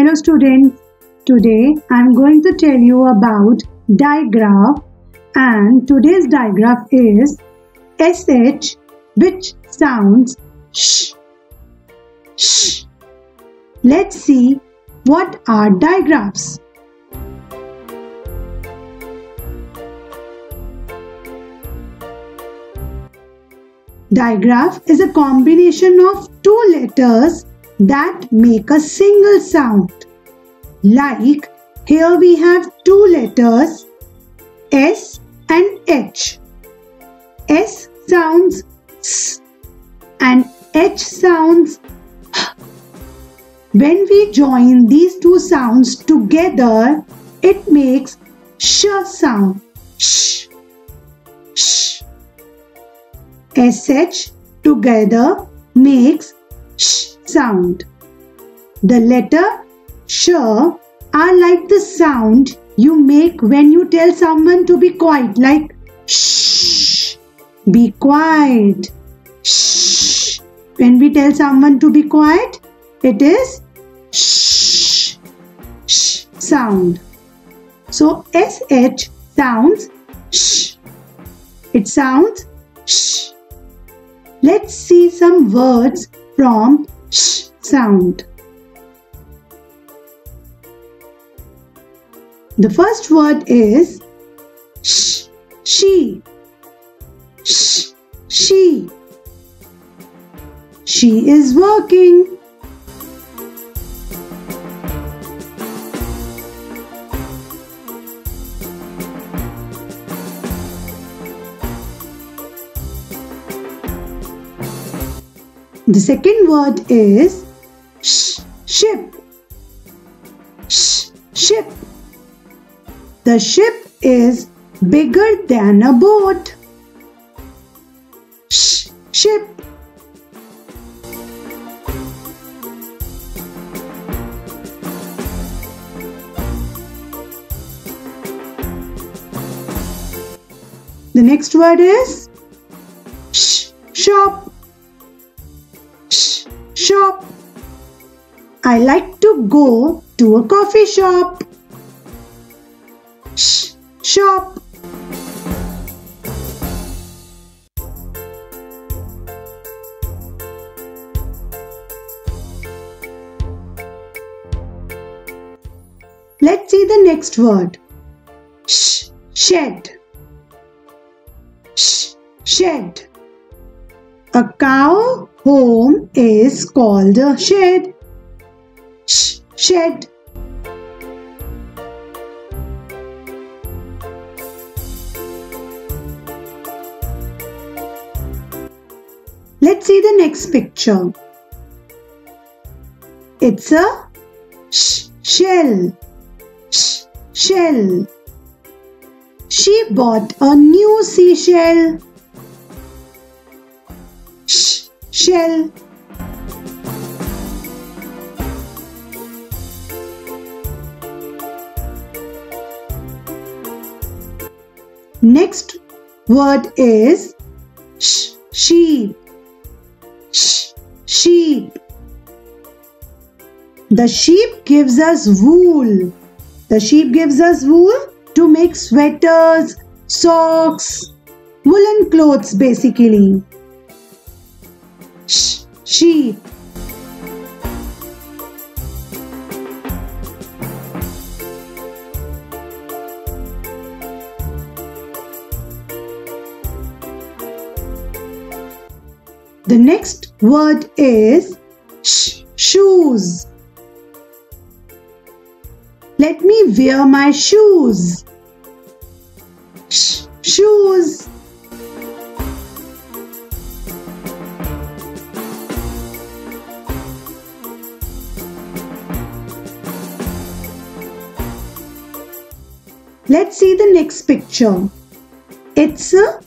Hello students, today I am going to tell you about digraph, and today's digraph is SH which sounds SH. SH. Let's see what are digraphs. Digraph is a combination of two letters that make a single sound. Like here we have two letters S and H. S sounds S and H sounds H. When we join these two sounds together, it makes SH sound. SH. SH. SH together makes SH sound. The letter SH are like the sound you make when you tell someone to be quiet, like SH, be quiet. SH. When we tell someone to be quiet, it is SH, SH sound. So SH sounds SH. It sounds SH. Let's see some words from SH sound. The first word is sh, she. Sh, she. She is working. The second word is sh, ship. Sh, ship. The ship is bigger than a boat. Sh, ship. The next word is sh, shop. Shop. I like to go to a coffee shop. Sh, shop. Let's see the next word. Sh, shed. Sh, shed. A cow home is called a shed. Sh, shed. Let's see the next picture. It's a sh, shell. Sh, shell. She bought a new seashell. Shell. Next word is sh, sheep. Sh, sheep. The sheep gives us wool. The sheep gives us wool to make sweaters, socks, woolen clothes basically. Sh, sheep. The next word is sh, shoes. Let me wear my shoes. Sh, shoes. Let's see the next picture. It's a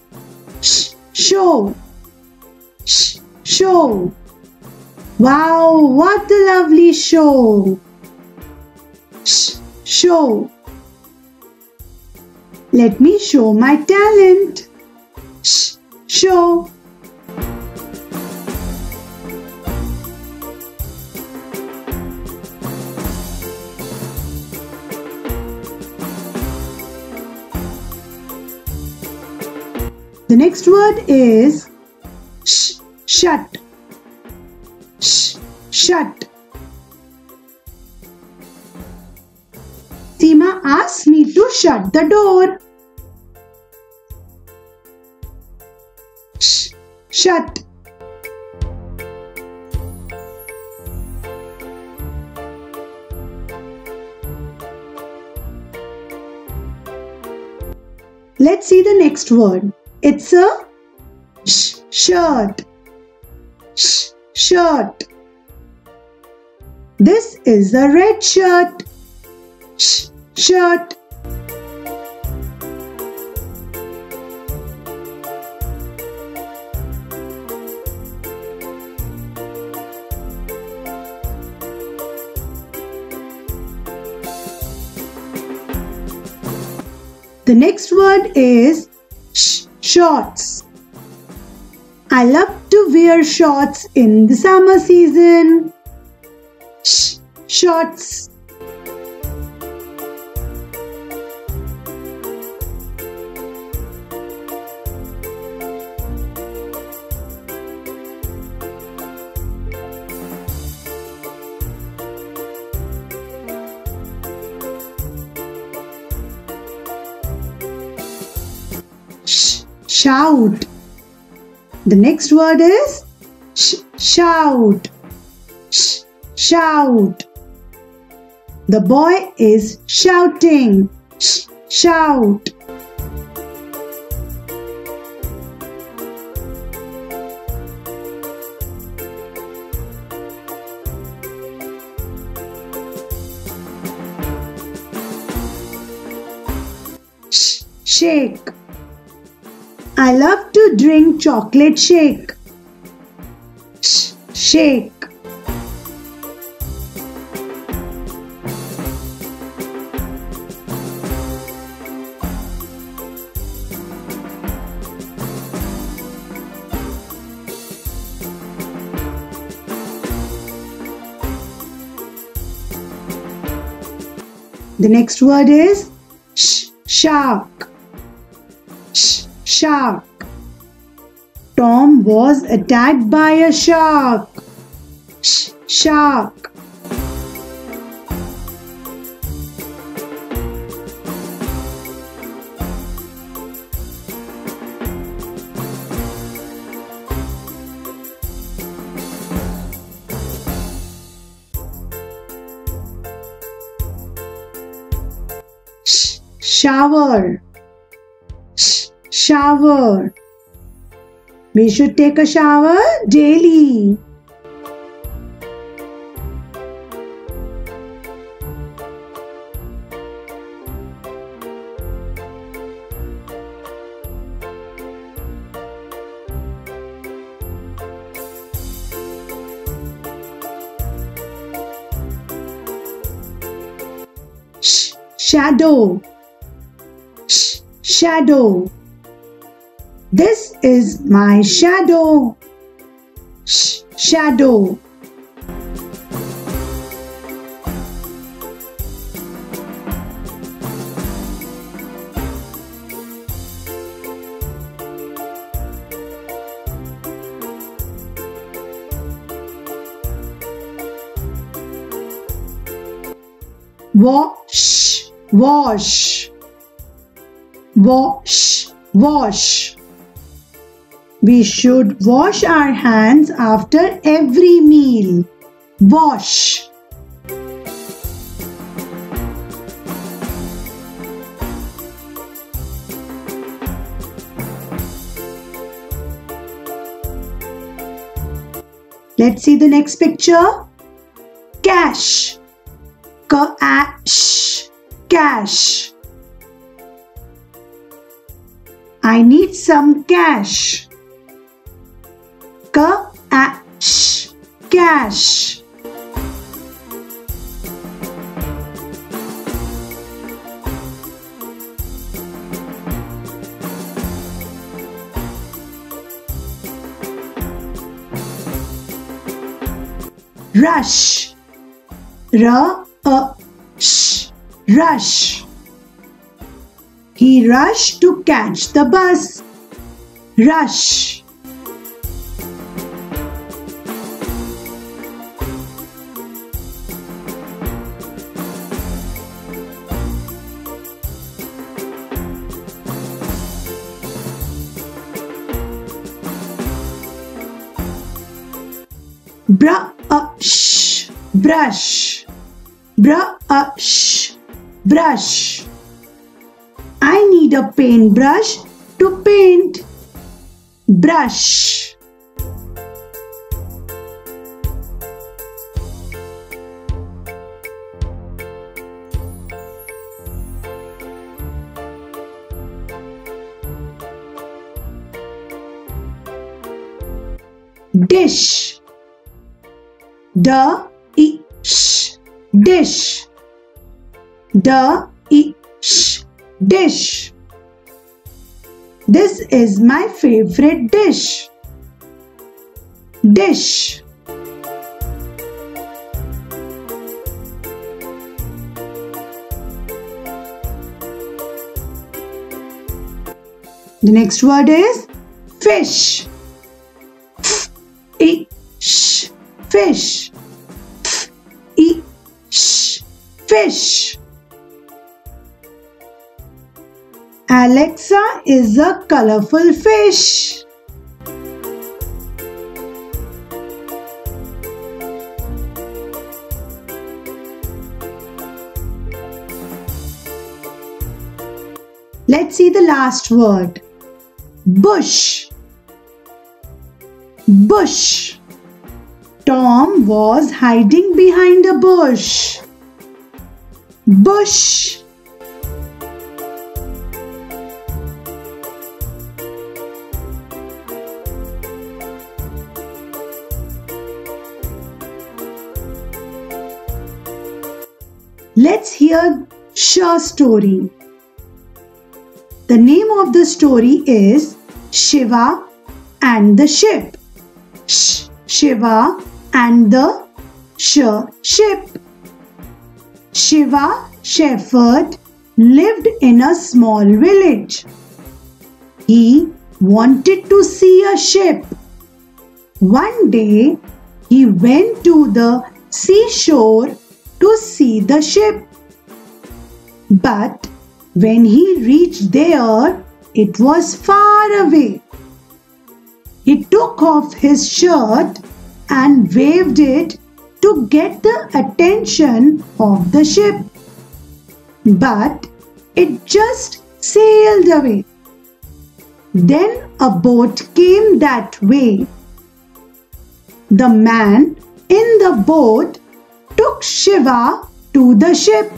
sh, show. Sh, show. Wow, what a lovely show. Sh, show. Let me show my talent. Sh, show. The next word is sh, shut. Sh, shut. Seema asks me to shut the door. Sh, shut. Let's see the next word. It's a sh, shirt. Sh, shirt. This is a red shirt. Sh, shirt. The next word is shorts. I love to wear shorts in the summer season. Sh, shorts. Shout. The next word is sh, shout. Sh, shout. The boy is shouting. Sh, shout. Sh, shake. I love to drink chocolate shake. Sh, shake. The next word is sh, shark. Shark. Tom was attacked by a shark. Sh, shark. Sh, shower. Shower. We should take a shower daily. Sh, shadow. Sh, shadow. This is my shadow. Sh, shadow. Wash, wash. Wash, wash. We should wash our hands after every meal. Wash. Let's see the next picture. Cash. Cash. Cash. I need some cash. Cash, cash. Rush. R-a-sh, rush. He rushed to catch the bus. rush, brush, brush, brush, brush. I need a paintbrush to paint. Brush. Dish. D-I-S. Dish. D-I-S. Dish. This is my favorite dish. Dish. The next word is fish. F-I-S. Fish. F-I-S. Fish. Alexa is a colorful fish. Let's see the last word. Bush. Bush. Tom was hiding behind a bush. Bush. Let's hear Shiva's story. The name of the story is Shiva and the Ship. Sh, Shiva and the Ship. Shiva Shepherd lived in a small village. He wanted to see a ship. One day, he went to the seashore to see the ship. But when he reached there, it was far away. He took off his shirt and waved it to get the attention of the ship. But it just sailed away. Then a boat came that way. The man in the boat took Shiva to the ship.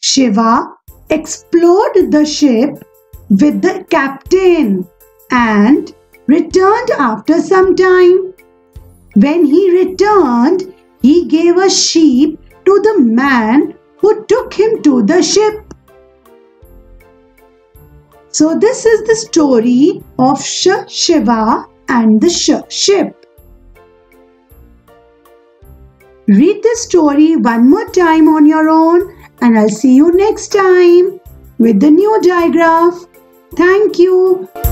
Shiva explored the ship with the captain and returned after some time. When he returned, he gave a sheep to the man who took him to the ship. So this is the story of Shiva and the ship. Read this story one more time on your own, and I'll see you next time with the new digraph. Thank you.